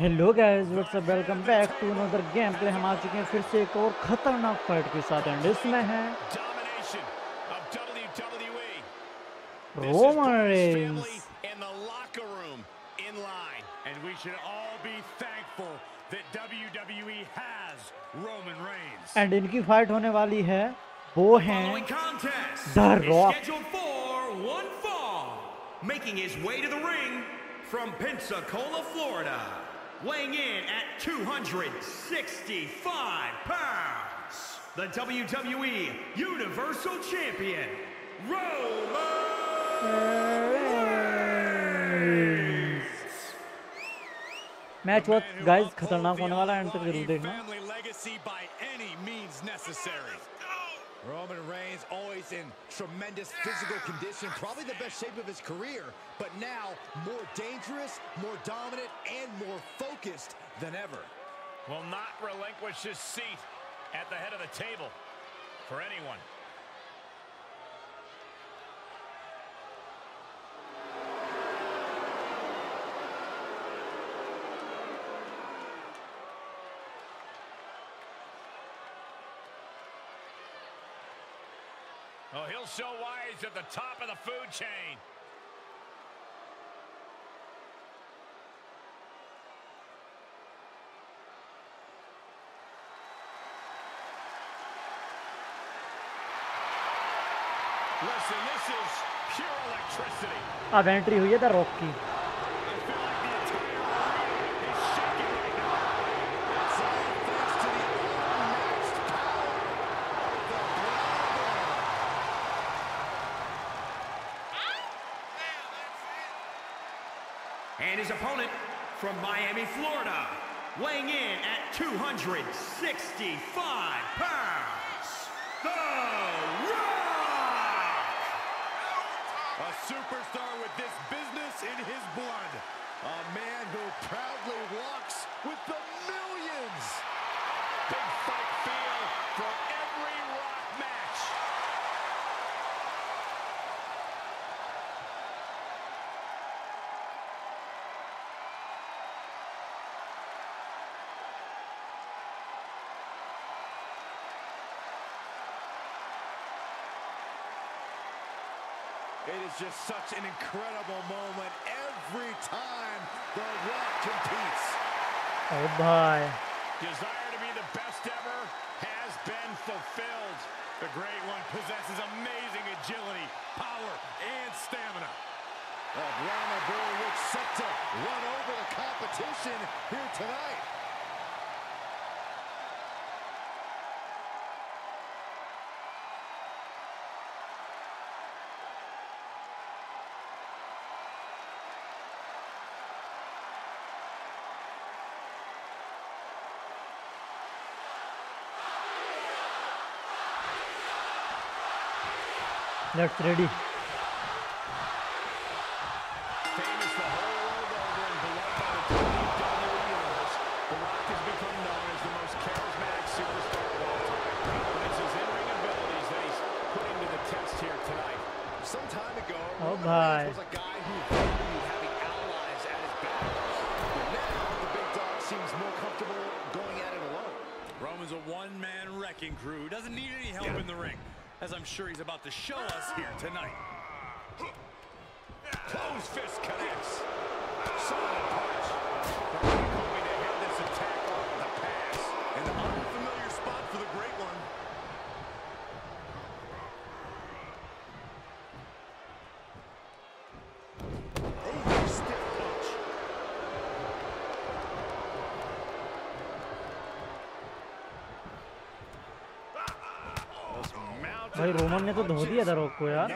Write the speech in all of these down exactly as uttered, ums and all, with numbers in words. Hello guys, what's up, welcome back to another game play. हम आ चुके हैं फिर से एक और खतरनाक फाइट के साथ एंड इसमें है रोमन रेंस। एंड इनकी फाइट होने वाली है, वो है the Rock. Weighing in at two hundred sixty-five pounds, the W W E Universal Champion, Roman Reigns. Match was, guys, खतरनाक होने वाला है, एंड तक जरूर देखना। Roman Reigns always in tremendous physical condition, probably the best shape of his career, but now more dangerous, more dominant, and more focused than ever. Will not relinquish his seat at the head of the table for anyone. Oh, he'll show why he's at the top of the food chain. Listen, this is pure electricity. अब entry हुई है the Rock की। And his opponent from Miami, Florida, weighing in at two hundred sixty-five pounds, The Rock! A superstar with this business in his blood. A man who proudly walks with the millions. Big fight feel from every Rock match. It is just such an incredible moment every time The Rock competes. Oh my. Desire to be the best ever has been fulfilled. The Great One possesses amazing agility, power, and stamina. Well, Roman Reigns looks set to run over the competition here tonight. That's ready. Famous the whole world over and beloved by the W W E Universe, The Rock has become known as the most charismatic superstar of all time. It's his in-ring abilities that he's putting to the test here tonight. Some time ago, oh my, was a guy who was having allies at his back. But now the big dog seems more comfortable going at it alone. Roman's a one-man wrecking crew. Doesn't need any help in the ring. As I'm sure he's about to show us here tonight. Closed fist connects. Solid punch. Hoping to hit this attack off with a pass. An unfamiliar spot for the Great One. Oh, stiff punch. भाई Roman ने तो धो दिया था rock को यार।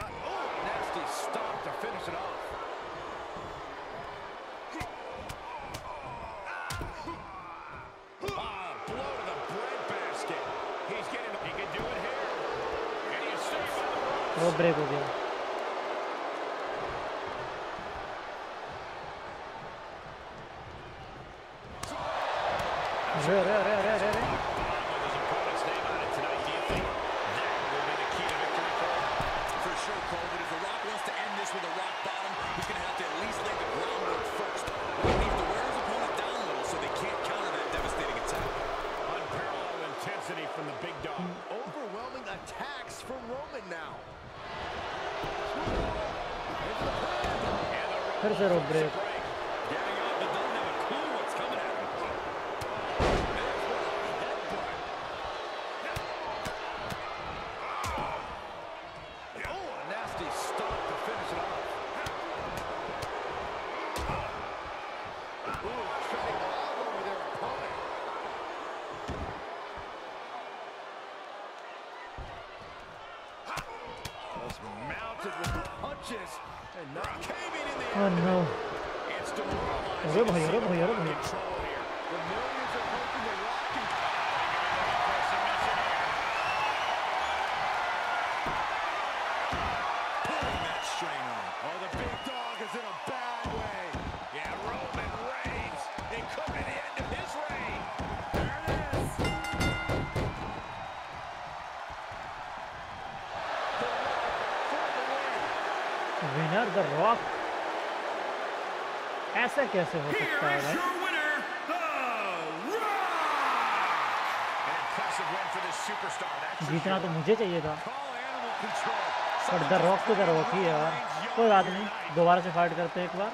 वो break हो गया। अरे अरे अरे अरे अरे with a rock bottom, he's going to have to at least lay the groundwork first. He needs to wear his opponent down a little so फिर से रोक ब्रेक। Oh no. अरे भाई अरे भाई अरे भाई विनर द रॉक, ऐसा कैसे हो सकता है भाई? जीतना तो मुझे चाहिए था पर द रॉक तो रॉक ही है यार। कोई बात नहीं, दोबारा से फाइट करते हैं एक बार।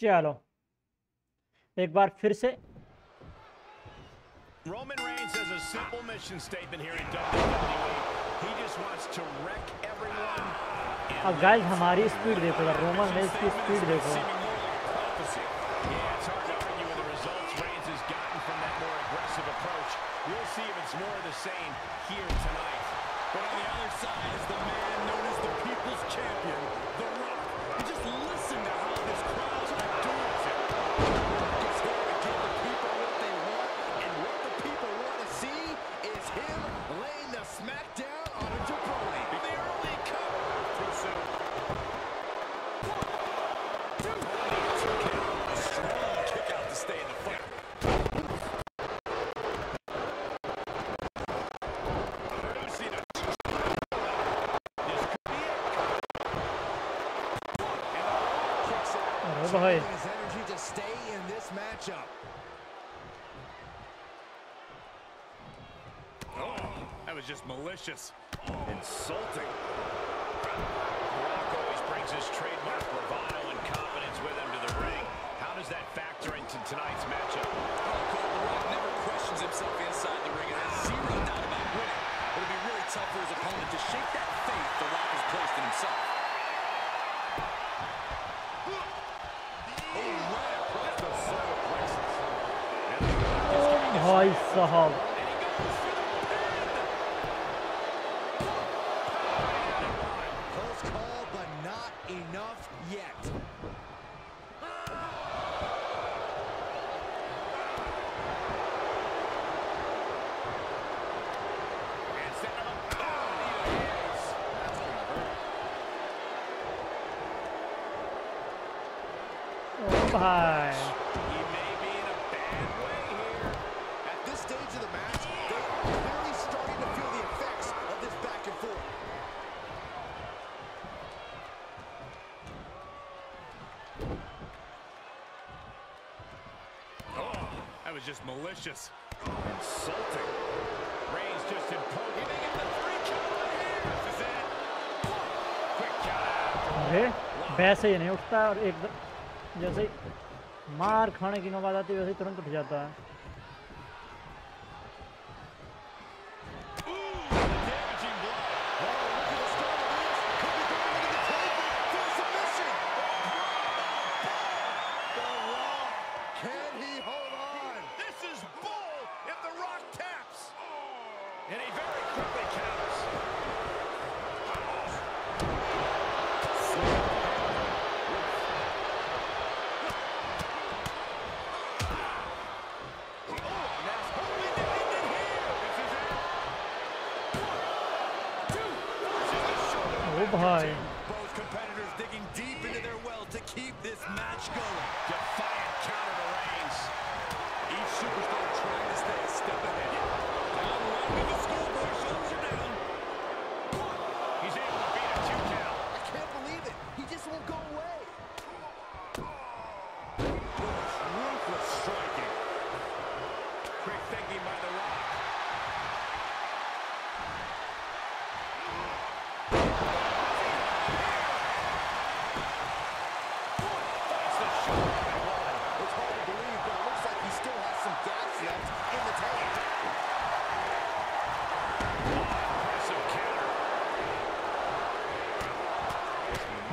चलो एक बार फिर से Roman Reigns has a simple mission statement here in W W E. He just wants to wreck everyone. अब गाइस हमारी स्पीड देखो, रोमन रेंस की स्पीड देखो। But on the other side is the man known as the people's champion, The Rock. Just listen to how this crowd's adores him. He's going to give the people what they want, and what the people want to see is him laying the smack down on a jabroni. The early cover. Too soon. A strong kick out to stay in the fight. भाई भाई साहब भाई just malicious, insulting. Reigns just imposed. He may get the three count on him. Is that? Quick count. अरे वैसे ही नहीं उठता और एक जैसे मार खाने की नौबत आती है वैसे तुरंत उठ जाता है। भाई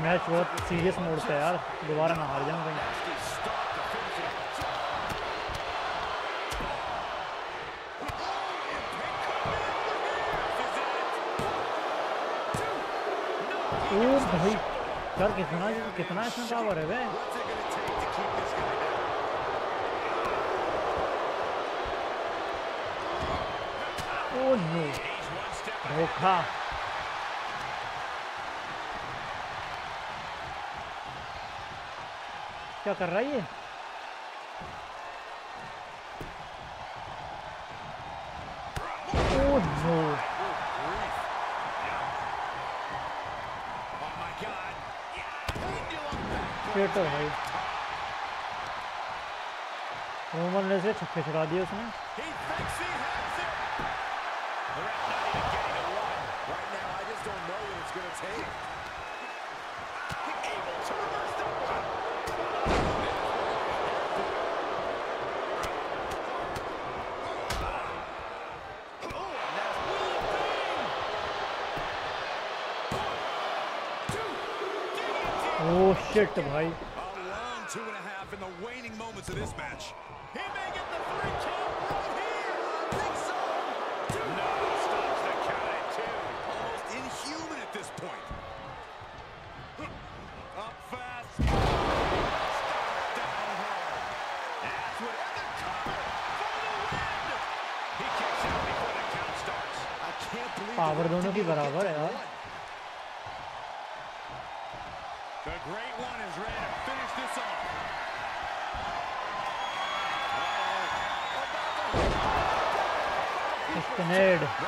मैच बहुत सीरियस मोड पे यार, दोबारा ना हार जाऊं कहीं। ओ भाई यार कितना कितना इसमें पावर है वे। ओ नो धोखा। क्या कर रहा है ये? ओ नो पेटर भाई, रोमन ने से छक्के छुड़ा दिए उसने। Oh shit, bhai. Two and a half in the waning moments of this match. He may get the three count right here. I think so. No, stops the count at two. Almost inhuman at this point. Up fast. Down hard. That's what at the cover. He kicks out before the count starts. I can't believe power dono ki barabar hai yaar. The great one is ready to finish this off. It's the nerd. Oh my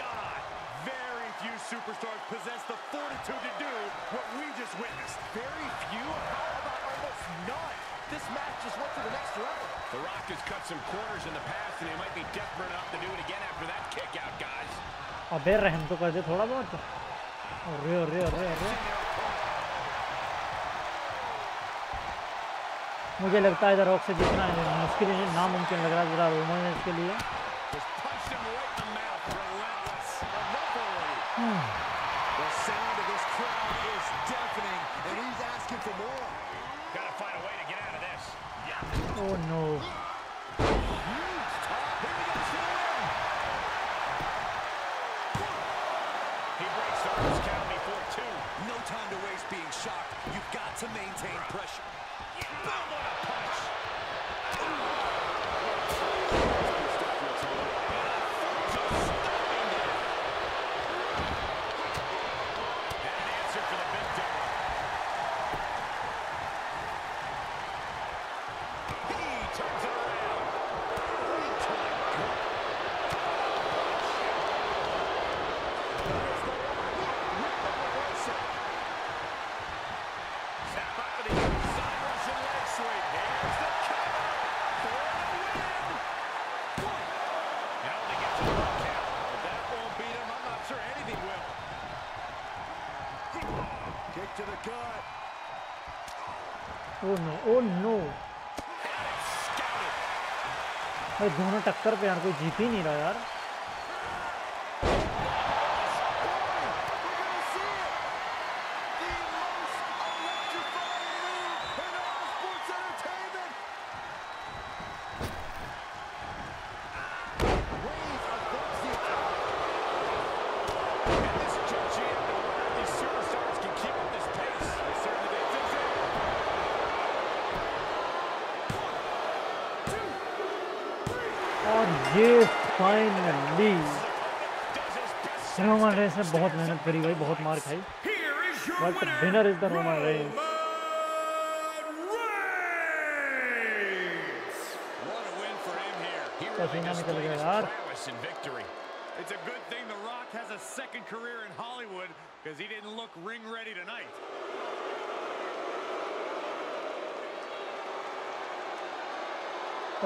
God! Very few superstars possess the fortitude to do what we just witnessed. Very few, how about almost none? This match just went to the next level. The Rock has cut some corners in the past, and he might be desperate enough to do it again after that kick out, guys. अबे रहम तो कर दे थोड़ा बहुत। अरे अरे अरे अरे। मुझे लगता है The Rock से जितना मुश्किल है नामुमकिन लग रहा है जरा रोमन रेंस के लिए। The sound of this crowd is deafening, and he's asking for more. Gotta find a way to get out of this. Yeah. Oh no. He breaks the first count before two. No time to waste being shocked. You've got to maintain pressure. Yeah. Boom, what a punch. To the gut. Oh no, oh no. Hey, दोनों टक्कर पे यार कोई जीत ही नहीं रहा यार। ये finally Roman Reigns ने बहुत मेहनत करी भाई, बहुत मार खाई, but winner is the Roman Reigns. पसीना निकल गया यार। It's a good thing The Rock has a second career in Hollywood because he didn't look ring ready tonight.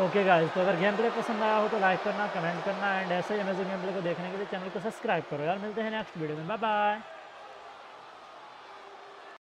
Okay guys, तो अगर गेम प्ले पसंद आया हो तो लाइक करना, कमेंट करना एंड ऐसे ही अमेजिंग गेम प्ले को देखने के लिए चैनल को सब्सक्राइब करो यार। मिलते हैं नेक्स्ट वीडियो में, बाय बाय।